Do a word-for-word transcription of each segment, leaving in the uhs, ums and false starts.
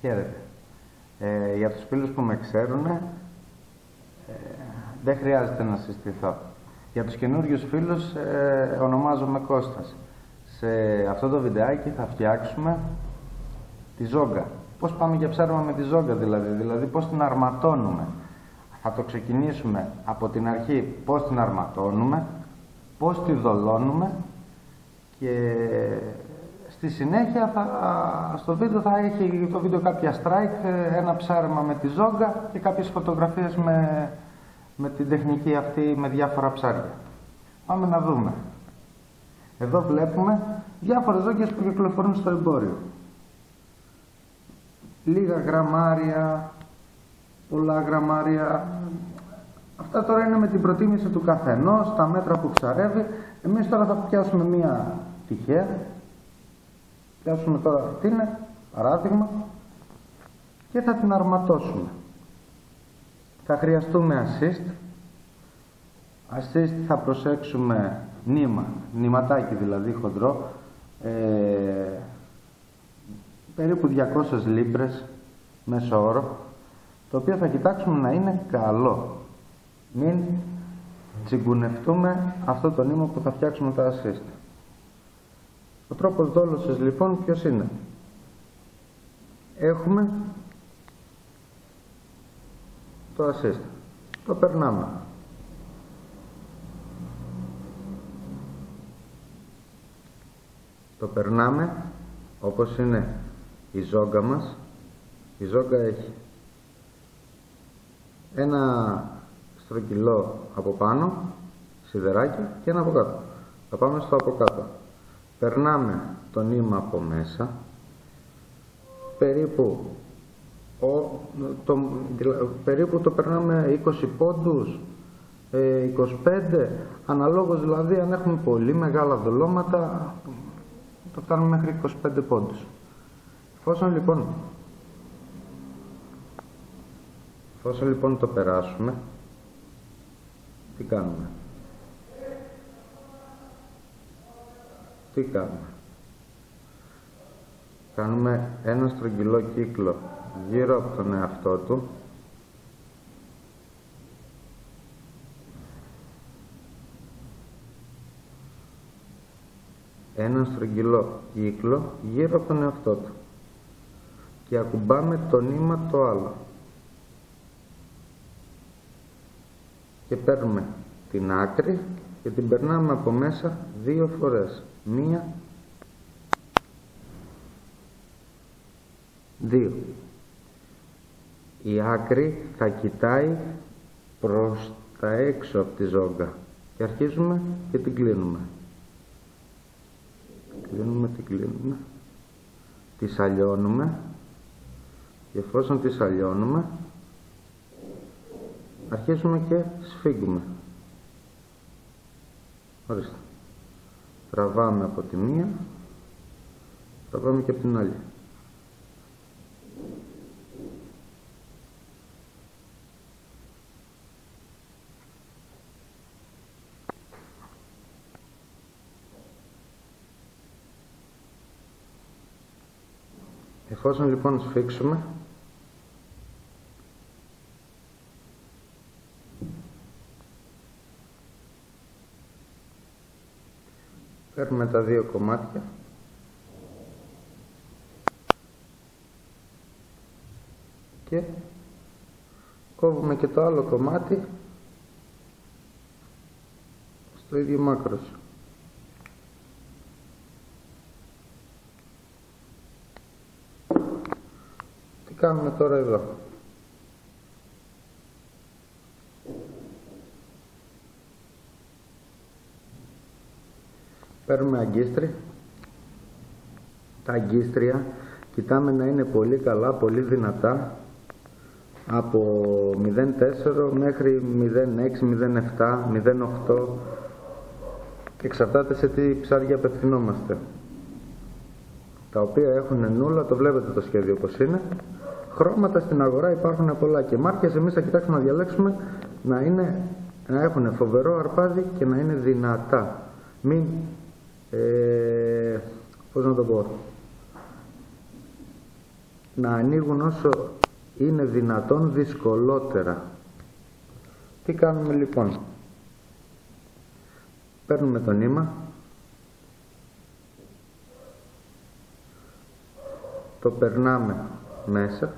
Χαίρετε. Ε, για τους φίλους που με ξέρουν, ε, δεν χρειάζεται να συστηθώ. Για τους καινούριους φίλους, ε, ονομάζομαι Κώστας. Σε αυτό το βιντεάκι θα φτιάξουμε τη ζόγκα. Πώς πάμε για ψάρεμα με τη ζόγκα δηλαδή, δηλαδή πώς την αρματώνουμε. Θα το ξεκινήσουμε από την αρχή, πώς την αρματώνουμε, πώς τη δολώνουμε και στη συνέχεια θα, στο βίντεο θα έχει το βίντεο κάποια strike, ένα ψάρεμα με τη ζόγκα και κάποιες φωτογραφίες με, με την τεχνική αυτή με διάφορα ψάρια. Πάμε να δούμε. Εδώ βλέπουμε διάφορες ζόγκες που κυκλοφορούν στο εμπόριο. Λίγα γραμμάρια, πολλά γραμμάρια. Αυτά τώρα είναι με την προτίμηση του καθενός, τα μέτρα που ψαρεύει. Εμείς τώρα θα πιάσουμε μία τυχαία. Πιάσουμε τώρα αυτή είναι, παράδειγμα, και θα την αρματώσουμε. Θα χρειαστούμε assist. Assist θα προσέξουμε νήμα, νηματάκι δηλαδή χοντρό, ε, περίπου διακόσιες λίμπρες μέσο όρο, το οποίο θα κοιτάξουμε να είναι καλό. Μην τσιγκουνευτούμε αυτό το νήμα που θα φτιάξουμε τα assist. Ο τρόπος δόλωσης λοιπόν ποιος είναι? Έχουμε το assist, το περνάμε. Το περνάμε όπως είναι η ζόγκα μας. Η ζόγκα έχει ένα στρογγυλό από πάνω, σιδεράκι, και ένα από κάτω. Θα πάμε στο από κάτω. Περνάμε το νήμα από μέσα, περίπου, ο, το, περίπου το περνάμε είκοσι πόντους, είκοσι πέντε, αναλόγως δηλαδή αν έχουμε πολύ μεγάλα δολώματα, το κάνουμε μέχρι είκοσι πέντε πόντους. Εφόσον λοιπόν, εφόσον λοιπόν το περάσουμε, τι κάνουμε? Τι κάνουμε? Κάνουμε ένα στρογγυλό κύκλο γύρω από τον εαυτό του. Ένα στρογγυλό κύκλο γύρω από τον εαυτό του. Και ακουμπάμε το νήμα το άλλο. Και παίρνουμε την άκρη και την περνάμε από μέσα δύο φορές. Μία, δύο. Η άκρη θα κοιτάει προς τα έξω από τη ζόγκα. Και αρχίζουμε και την κλείνουμε. Κλείνουμε, την κλείνουμε. Τη σαλιώνουμε. Και εφόσον τη σαλιώνουμε, αρχίζουμε και σφίγγουμε. Ορίστε. Τραβάμε από τη μία, τραβάμε και από την άλλη. Εφόσον λοιπόν σφίξουμε, παίρνουμε τα δύο κομμάτια και κόβουμε και το άλλο κομμάτι στο ίδιο μάκρος. Τι κάνουμε τώρα εδώ? Παίρνουμε αγκίστρι, τα αγκίστρια κοιτάμε να είναι πολύ καλά, πολύ δυνατά, από μηδέν κόμμα τέσσερα μέχρι μηδέν κόμμα έξι, μηδέν κόμμα επτά, μηδέν κόμμα οκτώ, εξαρτάται σε τι ψάρια απευθυνόμαστε, τα οποία έχουν νούλα, το βλέπετε το σχέδιο όπως είναι. Χρώματα στην αγορά υπάρχουν πολλά και μάρκες, εμείς θα κοιτάξουμε να διαλέξουμε να, είναι, να έχουν φοβερό αρπάδι και να είναι δυνατά. Μην Ε, πώς να το πω, να ανοίγουν όσο είναι δυνατόν δυσκολότερα. Τι κάνουμε λοιπόν? Παίρνουμε το νήμα, το περνάμε μέσα,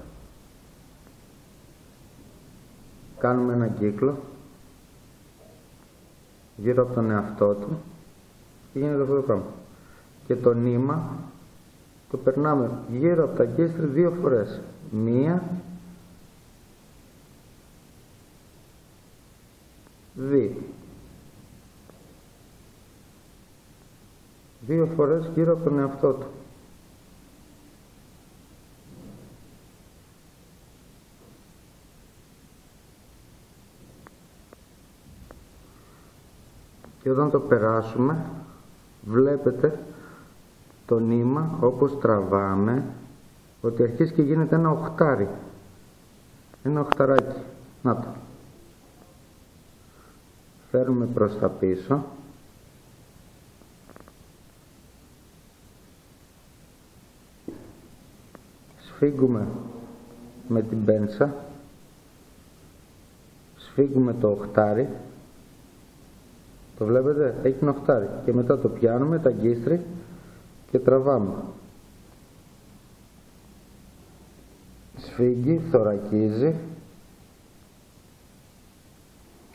κάνουμε ένα κύκλο γύρω από τον εαυτό του και γίνεται αυτό το πράγμα. Και το νήμα το περνάμε γύρω από τα κύστρα δύο φορές. Μία, δύο. Δύο φορές γύρω από τον εαυτό του. Και όταν το περάσουμε, βλέπετε το νήμα όπως τραβάμε ότι αρχίζει και γίνεται ένα οχτάρι, ένα οχταράκι. Να το φέρουμε προς τα πίσω . Σφίγγουμε με την πέντσα, σφίγγουμε το οχτάρι, το βλέπετε, έχει ένα οχτάρι, και μετά το πιάνουμε, τα αγκίστρι, και τραβάμε. Σφίγγει, θωρακίζει,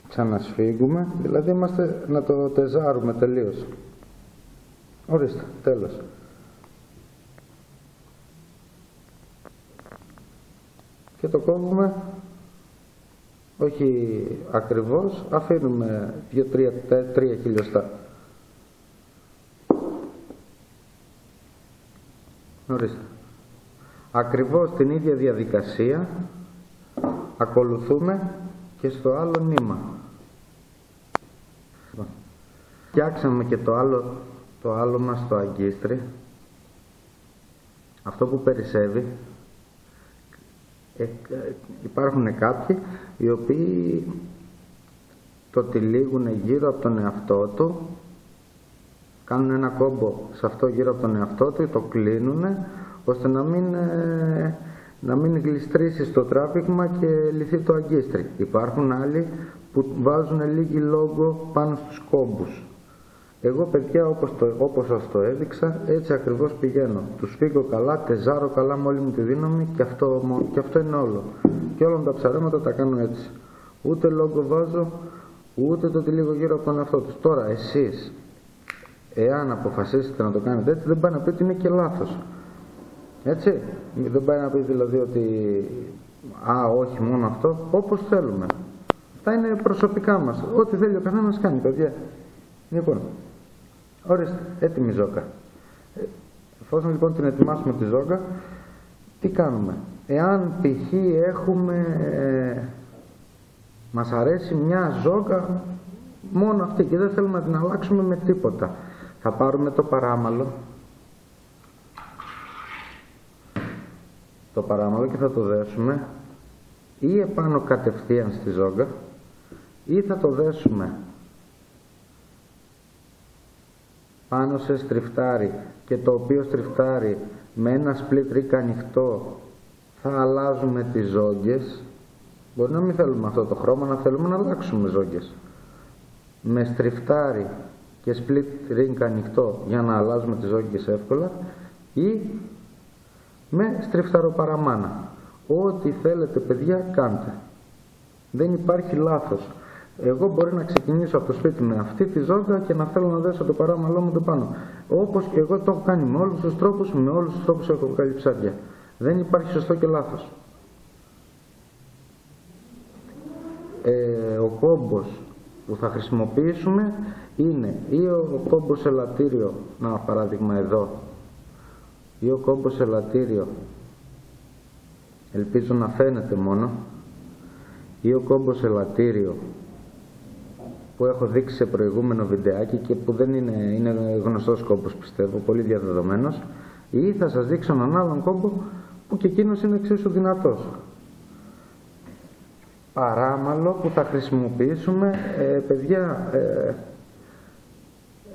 ξανασφίγγουμε, δηλαδή είμαστε να το τεζάρουμε τελείως. Ορίστε, τέλος. Και το κόβουμε, όχι ακριβώς, αφήνουμε δύο τρία χιλιοστά. Ορίστε. Ακριβώς την ίδια διαδικασία ακολουθούμε και στο άλλο νήμα. Φτιάξαμε και το άλλο, το άλλο μας το αγκίστρι, αυτό που περισσεύει. Ε, υπάρχουν κάποιοι οι οποίοι το τυλίγουν γύρω από τον εαυτό του, κάνουν ένα κόμπο σε αυτό γύρω από τον εαυτό του, το κλείνουν ώστε να μην, ε, να μην γλιστρήσει στο τράβηγμα και λυθεί το αγκίστρι. Υπάρχουν άλλοι που βάζουν λίγη λόγο πάνω στους κόμπους. Εγώ, παιδιά, όπως, το, όπως σας το έδειξα, έτσι ακριβώς πηγαίνω. Τους σφίγγω καλά, τεζάρω καλά με όλη μου τη δύναμη και αυτό, και αυτό είναι όλο. Και όλα τα ψαρέματα τα κάνω έτσι. Ούτε λόγο βάζω, ούτε το τυλίγω γύρω από τον εαυτό τους. Τώρα, εσείς, εάν αποφασίσετε να το κάνετε έτσι, δεν πάει να πει ότι είναι και λάθος. Έτσι, δεν πάει να πει δηλαδή ότι «Α, όχι, μόνο αυτό», όπως θέλουμε. Αυτά είναι προσωπικά μας. Ό,τι θέλει ο καθένας κάνει, παιδιά. Λοιπόν, ορίστε, έτοιμη ζόκα. Εφόσον λοιπόν την ετοιμάσουμε τη ζόκα, τι κάνουμε? Εάν π.χ. έχουμε, ε, μας αρέσει μια ζόκα μόνο αυτή και δεν θέλουμε να την αλλάξουμε με τίποτα, θα πάρουμε το παράμαλλο, το παράμαλλο και θα το δέσουμε ή επάνω κατευθείαν στη ζόκα ή θα το δέσουμε πάνω σε στριφτάρι, και το οποίο στριφτάρι με ένα split rig ανοιχτό θα αλλάζουμε τις ζόγκες. Μπορεί να μην θέλουμε αυτό το χρώμα, να θέλουμε να αλλάξουμε ζόγκες. Με στριφτάρι και split ring ανοιχτό για να αλλάζουμε τις ζόγκες εύκολα, ή με στριφταροπαραμάνα. Ό,τι θέλετε, παιδιά, κάντε. Δεν υπάρχει λάθος. Εγώ μπορεί να ξεκινήσω από το σπίτι με αυτή τη ζόγκα και να θέλω να δέσω το παράμαλό μου το πάνω. Όπως και εγώ το έχω κάνει με όλους τους τρόπους, με όλους τους τρόπους έχω βγάλει ψάρια. Δεν υπάρχει σωστό και λάθος. Ε, ο κόμπος που θα χρησιμοποιήσουμε είναι ή ο κόμπος ελαττήριο, να παράδειγμα εδώ, ή ο κόμπος ελαττήριο, ελπίζω να φαίνεται μόνο, ή ο κόμπος ελαττήριο που έχω δείξει σε προηγούμενο βιντεάκι και που δεν είναι, είναι γνωστός κόμπος, πιστεύω, πολύ διαδεδομένος, ή θα σας δείξω έναν άλλον κόμπο που και εκείνος είναι εξίσου δυνατός. Παράμαλλο που θα χρησιμοποιήσουμε, ε, παιδιά, ε,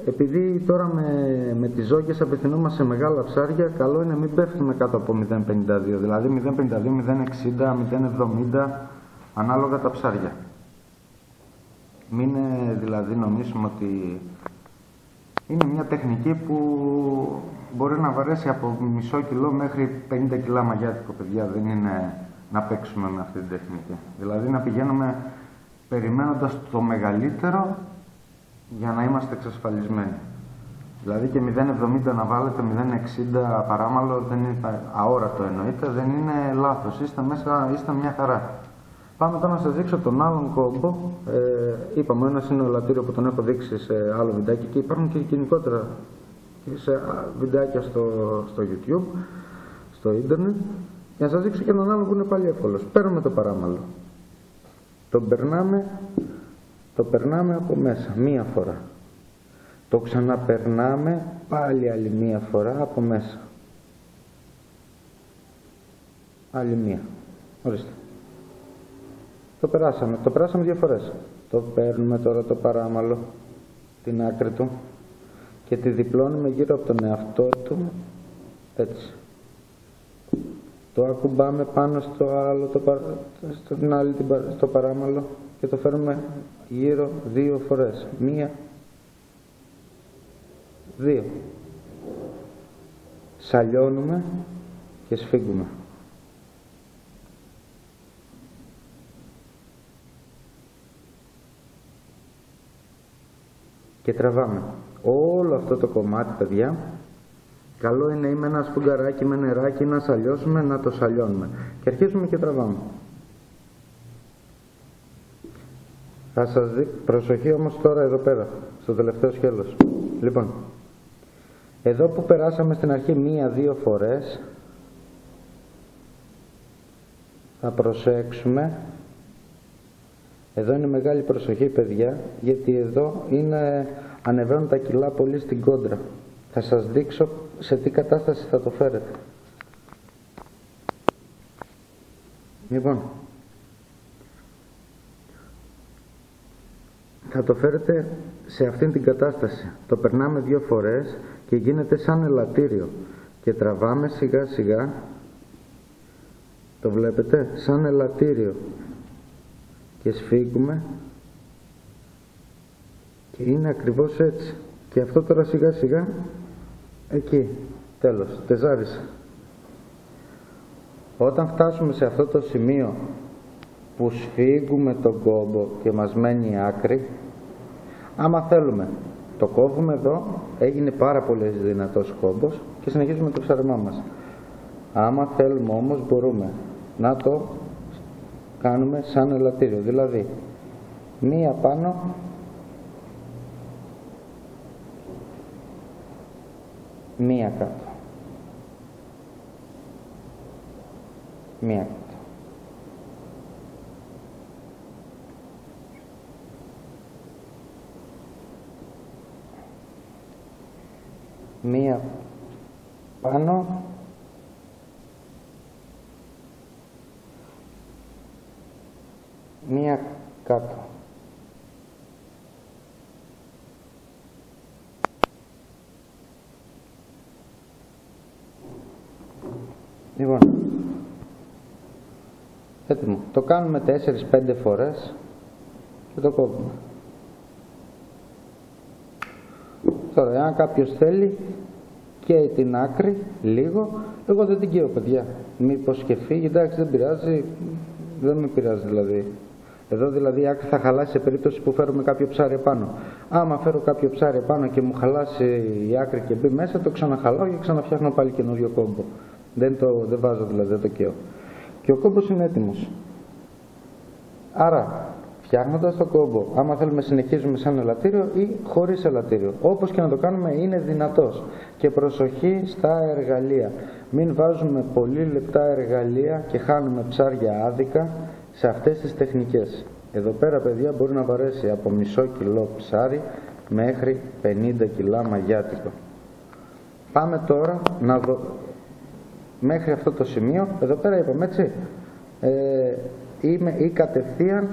Επειδή τώρα με, με τις ζώγες απευθυνόμαστε σε μεγάλα ψάρια, καλό είναι να μην πέφτουμε κάτω από μηδέν κόμμα πενήντα δύο, δηλαδή μηδέν κόμμα πενήντα δύο, μηδέν κόμμα εβδομήντα, ανάλογα τα ψάρια. Μην δηλαδή νομίζουμε ότι είναι μια τεχνική που μπορεί να βαρέσει από μισό κιλό μέχρι πενήντα κιλά μαγιάτικο, παιδιά. Δεν είναι να παίξουμε με αυτή την τεχνική. Δηλαδή να πηγαίνουμε περιμένοντας το μεγαλύτερο για να είμαστε εξασφαλισμένοι. Δηλαδή και μηδέν κόμμα εβδομήντα να βάλετε, μηδέν κόμμα εξήντα παράμαλλο, δεν είναι αόρατο, εννοείται, δεν είναι λάθος. Είστε μέσα, είστε μια χαρά. Πάμε τώρα να σας δείξω τον άλλον κόμπο. Ε, είπαμε, ένας είναι ο λατήριο που τον έχω δείξει σε άλλο βιντεάκι και υπάρχουν και γενικότερα σε βιντεάκια στο, στο YouTube, στο ίντερνετ. Για να σας δείξω και έναν άλλον που είναι πάλι εύκολος. Παίρνουμε το παράμαλλο. Το περνάμε, το περνάμε από μέσα, μία φορά. Το ξαναπερνάμε πάλι άλλη μία φορά από μέσα. Άλλη μία. Ορίστε. Το περάσαμε, το περάσαμε δύο φορές. Το παίρνουμε τώρα το παράμαλλο, την άκρη του, και τη διπλώνουμε γύρω από τον εαυτό του, έτσι. Το ακουμπάμε πάνω στο άλλο, το παρα... στην άλλη, στο παράμαλλο, και το φέρνουμε γύρω δύο φορές. Μία, δύο. Σαλιώνουμε και σφίγγουμε. Και τραβάμε. Όλο αυτό το κομμάτι, παιδιά, καλό είναι ή με ένα σφουγγαράκι, με νεράκι, να σαλιώσουμε, να το σαλιώνουμε. Και αρχίζουμε και τραβάμε. Θα σας δει, προσοχή όμως τώρα εδώ πέρα, στο τελευταίο σκέλος. Λοιπόν, εδώ που περάσαμε στην αρχή μία-δύο φορές, θα προσέξουμε. Εδώ είναι μεγάλη προσοχή, παιδιά, γιατί εδώ είναι, ανεβαίνουν τα κιλά πολύ στην κόντρα. Θα σας δείξω σε τι κατάσταση θα το φέρετε. Λοιπόν, θα το φέρετε σε αυτήν την κατάσταση. Το περνάμε δύο φορές και γίνεται σαν ελαττήριο. Και τραβάμε σιγά σιγά, το βλέπετε, σαν ελαττήριο. Και σφίγγουμε και είναι ακριβώς έτσι. Και αυτό τώρα σιγά σιγά εκεί, τέλος, τεζάρισε. Όταν φτάσουμε σε αυτό το σημείο που σφίγγουμε τον κόμπο και μας μένει η άκρη, άμα θέλουμε το κόβουμε εδώ, έγινε πάρα πολύ δυνατός κόμπος και συνεχίζουμε το ψαρεμά μας. Άμα θέλουμε όμως μπορούμε να το κάνουμε σαν ελαττήριο, δηλαδή μία πάνω, μία κάτω, μία κάτω. Μία πάνω, μία κάτω. Λοιπόν, έτοιμο. Το κάνουμε τέσσερις πέντε φορές και το κόβουμε. Τώρα, εάν κάποιος θέλει, καίει την άκρη λίγο. Εγώ δεν την καίω, παιδιά. Μήπως και φύγει, εντάξει, δεν πειράζει. Δεν με πειράζει δηλαδή. Εδώ δηλαδή η άκρη θα χαλάσει σε περίπτωση που φέρουμε κάποιο ψάρι επάνω. Άμα φέρω κάποιο ψάρι επάνω και μου χαλάσει η άκρη και μπει μέσα, το ξαναχαλάω και ξαναφτιάχνω πάλι καινούριο κόμπο. Δεν το δεν βάζω δηλαδή, δεν το καίω. Και ο κόμπος είναι έτοιμος. Άρα, φτιάχνοντας το κόμπο, άμα θέλουμε συνεχίζουμε σαν ελαττήριο ή χωρίς ελαττήριο. Όπως και να το κάνουμε είναι δυνατός. Και προσοχή στα εργαλεία. Μην βάζουμε πολύ λεπτά εργαλεία και χάνουμε ψάρια άδικα σε αυτές τις τεχνικές. Εδώ πέρα, παιδιά, μπορεί να βαρέσει από μισό κιλό ψάρι μέχρι πενήντα κιλά μαγιάτικο. Πάμε τώρα να δω... Μέχρι αυτό το σημείο, εδώ πέρα είπαμε έτσι, ε, είμαι ή κατευθείαν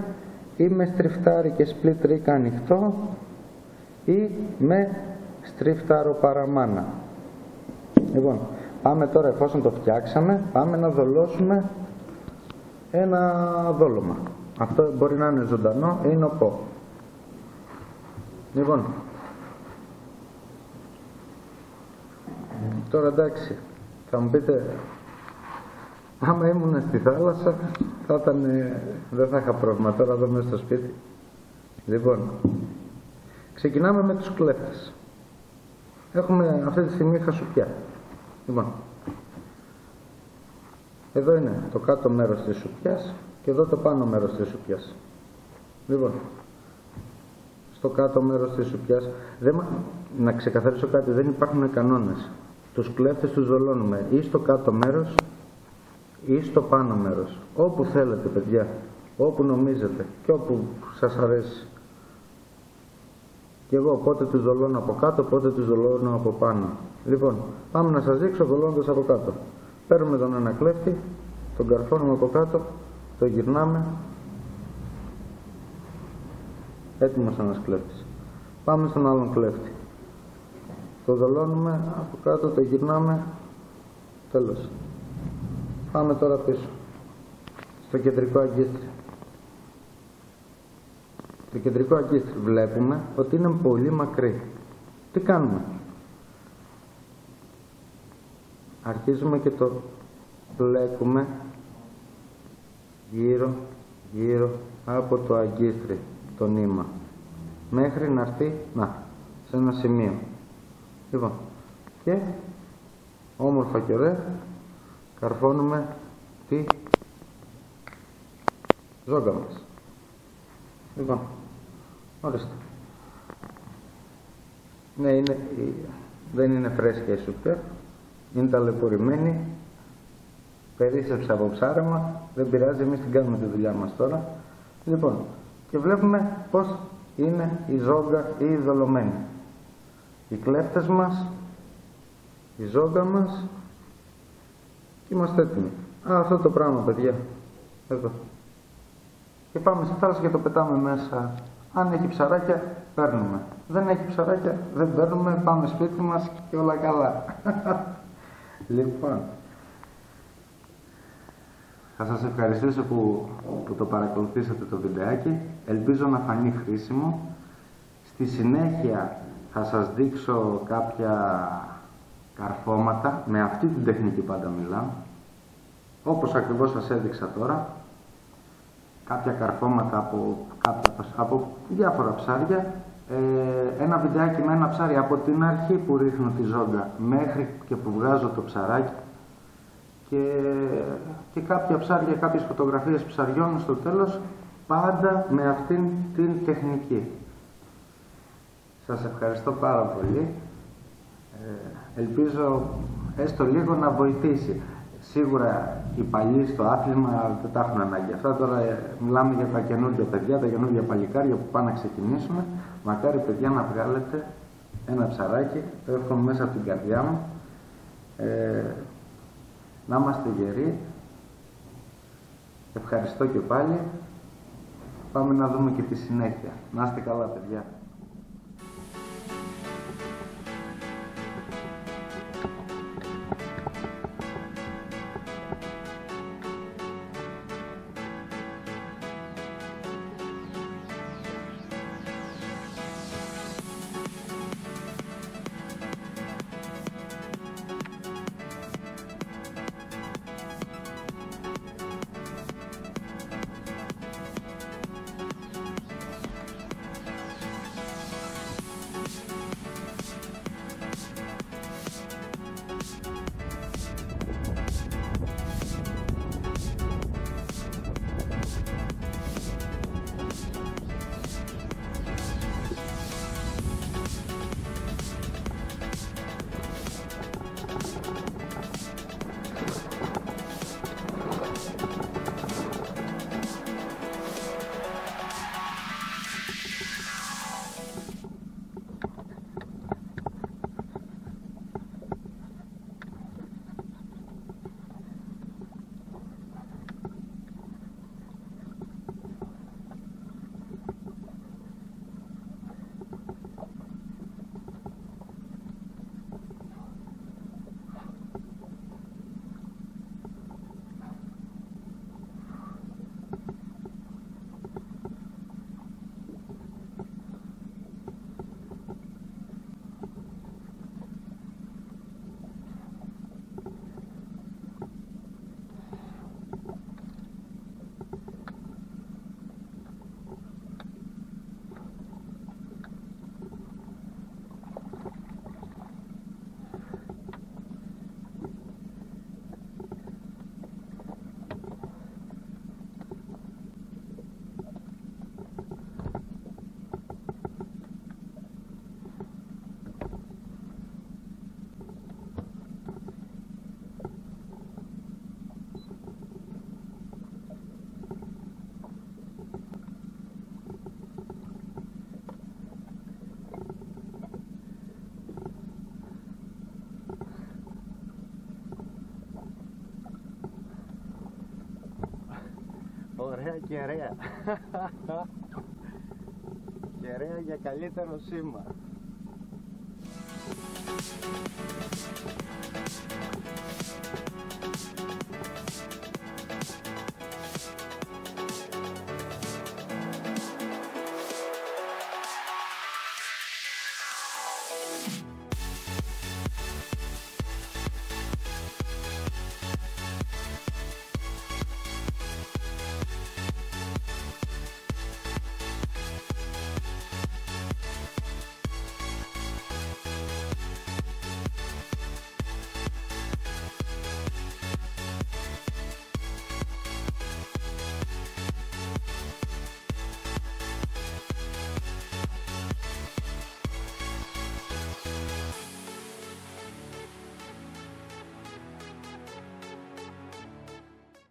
ή με στριφτάρι και σπλίτ ρίκα ανοιχτό ή με στρίφταρο παραμάνα. Λοιπόν, πάμε τώρα, εφόσον το φτιάξαμε, πάμε να δολώσουμε ένα δόλωμα. Αυτό μπορεί να είναι ζωντανό ή νοπό. Λοιπόν, τώρα εντάξει, θα μου πείτε, άμα ήμουν στη θάλασσα θα ήταν, δεν θα είχα πρόβλημα, τώρα εδώ μέσα στο σπίτι. Λοιπόν, ξεκινάμε με τους κλέφτες. Έχουμε αυτή τη στιγμή χασουπιά. Λοιπόν, εδώ είναι το κάτω μέρος της σουπιάς και εδώ το πάνω μέρος της σουπιάς. Λοιπόν, στο κάτω μέρος της σουπιάς, δεν, να ξεκαθαρίσω κάτι, δεν υπάρχουν κανόνες. Τους κλέφτες τους δολώνουμε ή στο κάτω μέρος ή στο πάνω μέρος. Όπου θέλετε, παιδιά, όπου νομίζετε και όπου σας αρέσει. Και εγώ πότε τους δολώνω από κάτω, πότε τους δολώνω από πάνω. Λοιπόν, πάμε να σας δείξω δολώντας από κάτω. Παίρνουμε τον ένα κλέφτη, τον καρφώνουμε από κάτω, το γυρνάμε. Έτοιμος ένας κλέφτης. Πάμε στον άλλον κλέφτη. Το δολώνουμε από κάτω, το γυρνάμε. Τέλος. Πάμε τώρα πίσω. Στο κεντρικό αγκίστρι. Το κεντρικό αγκίστρι βλέπουμε ότι είναι πολύ μακρύ. Τι κάνουμε? Αρχίζουμε και το πλέκουμε γύρω γύρω από το αγκίστρι, το νήμα, μέχρι να έρθει, να, σε ένα σημείο. Λοιπόν, και όμορφα και ωραία καρφώνουμε τη ζόγκα μας. Λοιπόν, ορίστε. Ναι, είναι, δεν είναι φρέσκια η σούπια, είναι ταλαιπωρημένη, περίσσεψε από ψάρεμα, δεν πειράζει, εμείς την κάνουμε τη δουλειά μας τώρα. Λοιπόν, και βλέπουμε πως είναι η ζόγκα ή η δολωμένη. Οι κλέφτες μας, η ζόγκα μας, και είμαστε έτοιμοι. Α, αυτό το πράγμα, παιδιά, εδώ. Και πάμε στη θάλασσα και το πετάμε μέσα. Αν έχει ψαράκια, παίρνουμε. Δεν έχει ψαράκια, δεν παίρνουμε, πάμε σπίτι μας και όλα καλά. Λοιπόν, θα σας ευχαριστήσω που, που το παρακολουθήσατε το βιντεάκι. Ελπίζω να φανεί χρήσιμο. Στη συνέχεια θα σας δείξω κάποια καρφώματα. Με αυτή την τεχνική πάντα μιλάω. Όπως ακριβώς σας έδειξα τώρα. Κάποια καρφώματα από, κάποια, από διάφορα ψάρια. Ε, ένα βιντεάκι με ένα ψάρι από την αρχή που ρίχνω τη ζόγκα μέχρι και που βγάζω το ψαράκι. Και, και κάποια ψάρια, κάποιες φωτογραφίες ψαριών στο τέλος, πάντα με αυτήν την τεχνική. Σας ευχαριστώ πάρα πολύ. Ε, ελπίζω έστω λίγο να βοηθήσει. Σίγουρα οι παλιοί στο άθλημα δεν τα έχουν ανάγκη αυτά. Τώρα μιλάμε για τα καινούργια παιδιά, τα καινούργια παλικάρια που πάνε να ξεκινήσουμε. Μακάρι, παιδιά, να βγάλετε ένα ψαράκι, το εύχομαι μέσα από την καρδιά μου. Ε, Να είμαστε γεροί. Ευχαριστώ και πάλι. Πάμε να δούμε και τη συνέχεια. Να είστε καλά, παιδιά. Ωραία κεραία. Κεραία για καλύτερο σήμα.